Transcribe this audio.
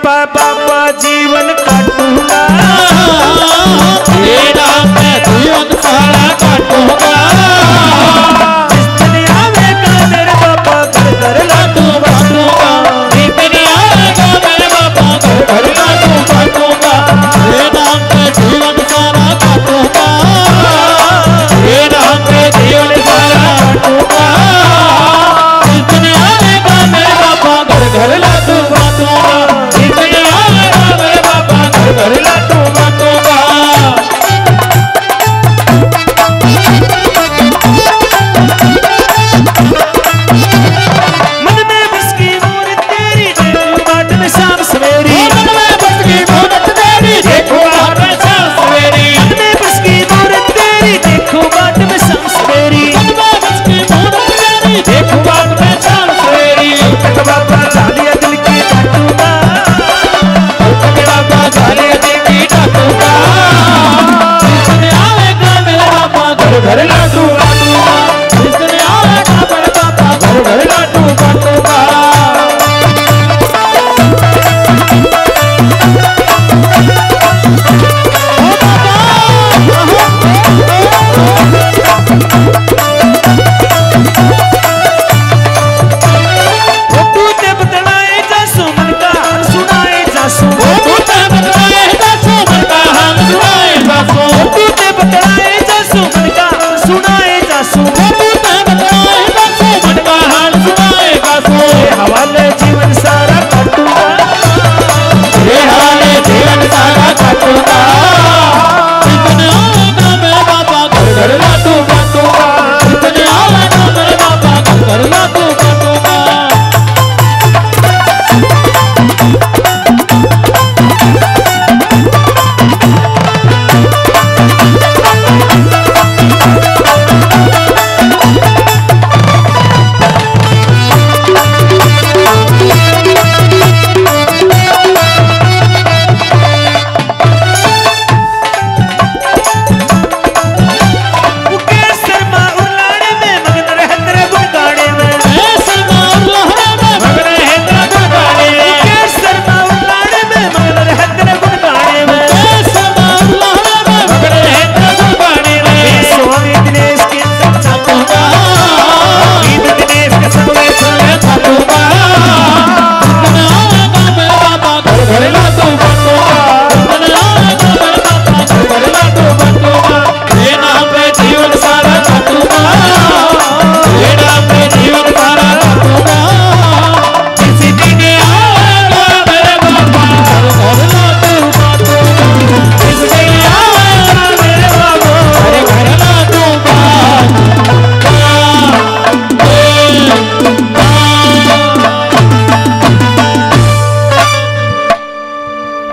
पापा जीवन